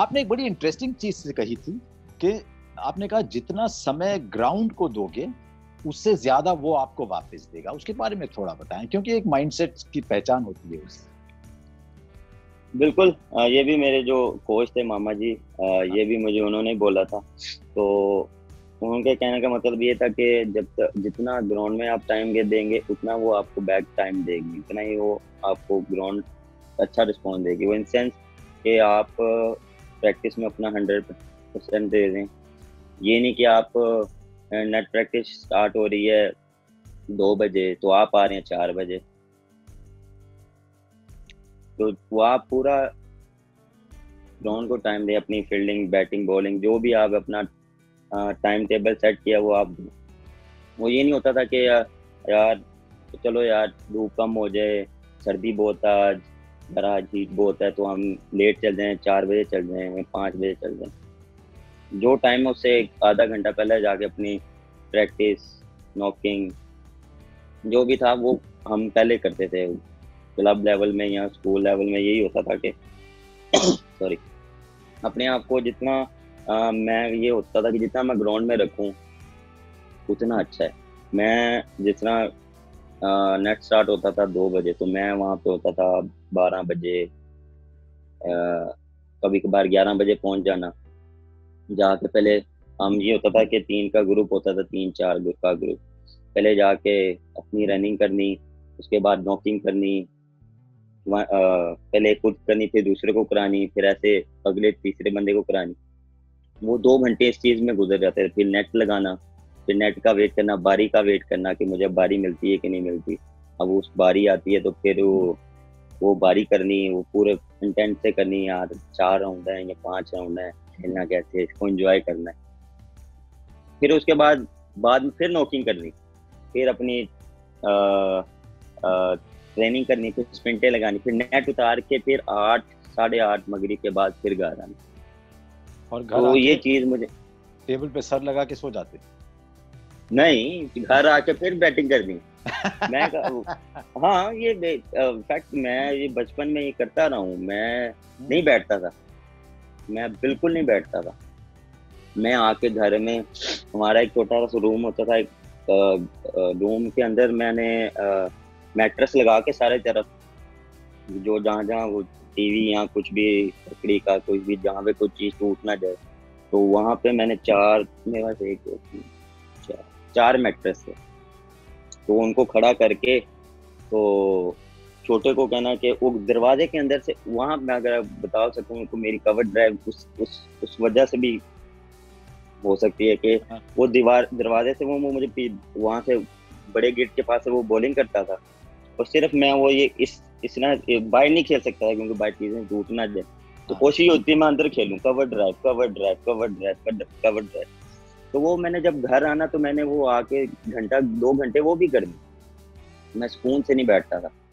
आपने एक बड़ी इंटरेस्टिंग चीज कही थी कि आपने कहा जितना समय ग्राउंड को दोगे उससे ज्यादा वो आपको वापस देगा। उसके बारे में थोड़ा बताएं, क्योंकि एक माइंडसेट की पहचान होती है उससे। बिल्कुल, ये भी मेरे जो कोच थे मामा जी, ये भी मुझे उन्होंने बोला था। तो उनके कहने का मतलब ये था कि जितना ग्राउंड में आप टाइम देंगे उतना वो आपको बैक टाइम देगी, उतना ही वो आपको ग्राउंड अच्छा रिस्पॉन्स देगी। वो इन सेंस कि आप प्रैक्टिस में अपना 100% दे दें। ये नहीं कि आप नेट प्रैक्टिस स्टार्ट हो रही है 2 बजे तो आप आ रहे हैं 4 बजे, तो वो आप पूरा ग्राउंड को टाइम दें। अपनी फील्डिंग, बैटिंग, बॉलिंग, जो भी आप अपना टाइम टेबल सेट किया वो आप दें। वो ये नहीं होता था कि यार चलो यार धूप कम हो जाए, सर्दी बहुत आज, जरा हीट बहुत है तो हम लेट चल जाएँ, 4 बजे चल जाएँ, 5 बजे चल जाएँ। जो टाइम उससे आधा घंटा पहले जाके अपनी प्रैक्टिस, नॉकिंग, जो भी था वो हम पहले करते थे। क्लब लेवल में या स्कूल लेवल में यही होता था कि सॉरी अपने आप को जितना मैं ये होता था कि जितना मैं ग्राउंड में रखूं उतना अच्छा है। मैं जिस तरह नेट स्टार्ट होता था 2 बजे तो मैं वहाँ पे होता था 12 बजे, कभी कभार 11 बजे पहुँच जाना। जाके पहले हम ये होता था कि 3 का ग्रुप होता था, 3-4 का ग्रुप, पहले जाके अपनी रनिंग करनी, उसके बाद नॉकिंग करनी, पहले खुद करनी फिर दूसरे को करानी, फिर ऐसे अगले तीसरे बंदे को करानी। वो 2 घंटे इस चीज़ में गुजर जाते थे। फिर नेट लगाना, फिर नेट का वेट करना, बारी का वेट करना कि मुझे बारी मिलती है कि नहीं मिलती। अब उस बारी आती है तो फिर वो बारी करनी, वो पूरे इंटेंट से करनी। यार 4 राउंड है या 5 राउंड है, खेलना कैसे, इसको एंजॉय करना है। फिर उसके बाद में फिर नॉकिंग करनी, फिर अपनी ट्रेनिंग करनी, फिर स्पिंटे लगानी, फिर नेट उतार के फिर 8, 8:30 मगरिब के बाद फिर घर आना। और तो ये चीज मुझे टेबल पे सर लगा के सो जाते नहीं, घर आके फिर बैटिंग करनी। मैं हाँ, ये फैक्ट मैं ये बचपन में ये करता रहा हूँ। मैं नहीं बैठता था, मैं बिल्कुल नहीं बैठता था। मैं आके घर में, हमारा एक छोटा सा रूम होता था, एक रूम के अंदर मैंने मैट्रेस लगा के सारे तरफ जो जहाँ वो टीवी या कुछ भी लकड़ी का कुछ भी जहाँ पे कुछ चीज़ टूट ना जाए तो वहाँ पे मैंने चार मैट्रेस थे। तो उनको खड़ा करके तो छोटे को कहना कि वो दरवाजे के अंदर से, वहाँ मैं अगर बता सकूँ उनको, मेरी कवर ड्राइव उस वजह से भी हो सकती है कि वो दीवार दरवाजे से वो मुझे वहाँ से बड़े गेट के पास से वो बॉलिंग करता था और सिर्फ मैं वो ये इस बाहर नहीं खेल सकता था क्योंकि बाहर चीज़ें टूट ना जाए। तो कोशिश होती है मैं अंदर खेलूँ, कवर ड्राइव। तो वो मैंने जब घर आना तो मैंने वो आके 1 घंटा 2 घंटे वो भी कर दी। मैं सुकून से नहीं बैठता था।